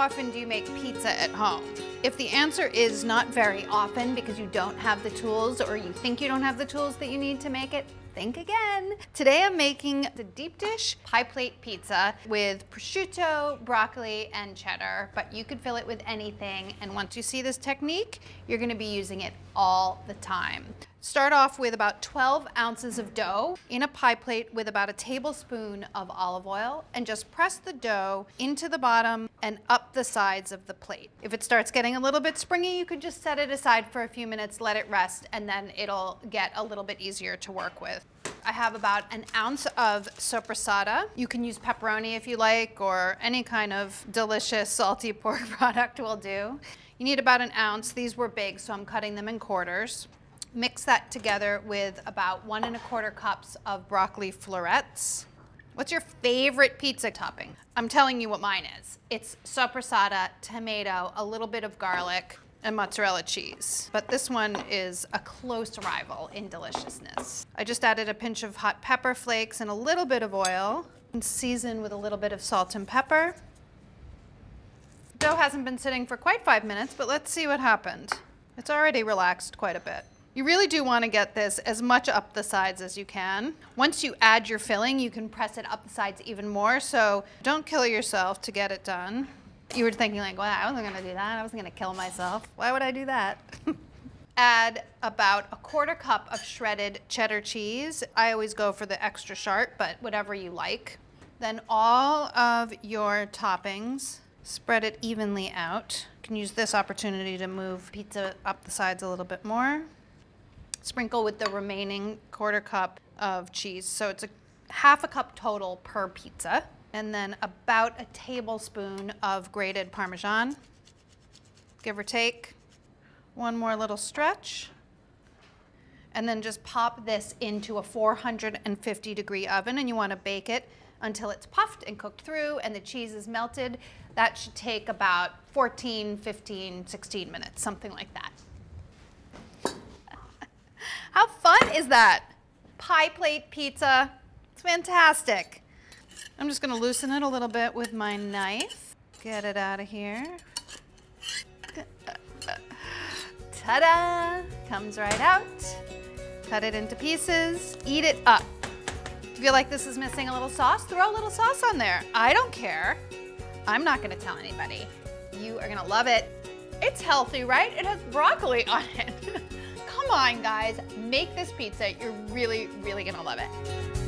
often do you make pizza at home? If the answer is not very often because you don't have the tools or you think you don't have the tools that you need to make it, think again. Today I'm making the deep dish pie plate pizza with prosciutto, broccoli, and cheddar, but you could fill it with anything. And once you see this technique, you're gonna be using it all the time. Start off with about 12 ounces of dough in a pie plate with about a tablespoon of olive oil, and just press the dough into the bottom and up the sides of the plate. If it starts getting a little bit springy, you could just set it aside for a few minutes, let it rest, and then it'll get a little bit easier to work with. I have about an ounce of soppressata. You can use pepperoni if you like, or any kind of delicious salty pork product will do. You need about an ounce. These were big, so I'm cutting them in quarters. Mix that together with about 1 1/4 cups of broccoli florets. What's your favorite pizza topping? I'm telling you what mine is. It's soppressata, tomato, a little bit of garlic, and mozzarella cheese. But this one is a close rival in deliciousness. I just added a pinch of hot pepper flakes and a little bit of oil, and season with a little bit of salt and pepper. Dough hasn't been sitting for quite 5 minutes, but let's see what happened. It's already relaxed quite a bit. You really do want to get this as much up the sides as you can. Once you add your filling, you can press it up the sides even more, so don't kill yourself to get it done. You were thinking like, well, I wasn't going to do that. I wasn't going to kill myself. Why would I do that? Add about 1/4 cup of shredded cheddar cheese. I always go for the extra sharp, but whatever you like. Then all of your toppings, spread it evenly out. You can use this opportunity to move pizza up the sides a little bit more. Sprinkle with the remaining 1/4 cup of cheese. So it's 1/2 cup total per pizza. And then about a tablespoon of grated Parmesan, give or take. One more little stretch. And then just pop this into a 450-degree oven, and you want to bake it until it's puffed and cooked through and the cheese is melted. That should take about 14, 15, 16 minutes, something like that. How fun is that? Pie plate pizza. It's fantastic. I'm just going to loosen it a little bit with my knife. Get it out of here. Ta-da! Comes right out. Cut it into pieces. Eat it up. If you feel like this is missing a little sauce, throw a little sauce on there. I don't care. I'm not going to tell anybody. You are going to love it. It's healthy, right? It has broccoli on it. Come on, guys, make this pizza. You're really, really gonna love it.